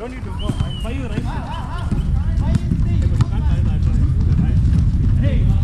Don't need to go. I'll buy you rice. Hey.